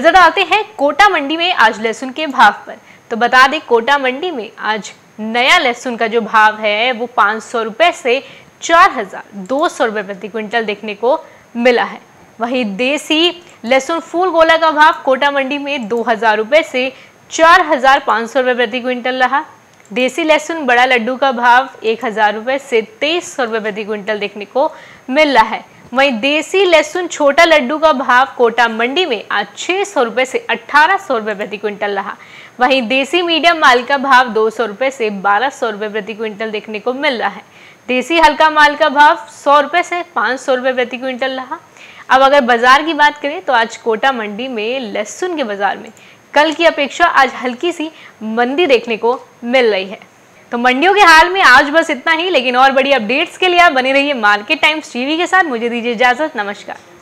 नजर डालते हैं कोटा मंडी में आज लहसुन के भाव पर। तो बता दें, कोटा मंडी में आज नया लहसुन का जो भाव है वो 500 रुपये से 4200 रुपये प्रति क्विंटल देखने को मिला है। वहीं देसी लहसुन फूल गोला का भाव कोटा मंडी में 2000 रुपये से 4500 रुपये प्रति क्विंटल रहा। देसी लहसुन बड़ा लड्डू का भाव 1000 रुपये से 2300 रुपये प्रति क्विंटल देखने को मिल रहा है। वहीं देसी लहसुन छोटा लड्डू का भाव कोटा मंडी में आज 600 रुपये से 1800 रुपये प्रति क्विंटल रहा। वहीं देसी मीडियम माल का भाव 200 रुपये से 1200 रुपये प्रति क्विंटल देखने को मिल रहा है। देसी हल्का माल का भाव 100 रुपये से 500 रुपये प्रति क्विंटल रहा। अब अगर बाजार की बात करें तो आज कोटा मंडी में लहसुन के बाजार में कल की अपेक्षा आज हल्की सी मंदी देखने को मिल रही है। तो मंडियों के हाल में आज बस इतना ही, लेकिन और बड़ी अपडेट्स के लिए आप बने रहिए मार्केट टाइम्स टीवी के साथ। मुझे दीजिए इजाजत, नमस्कार।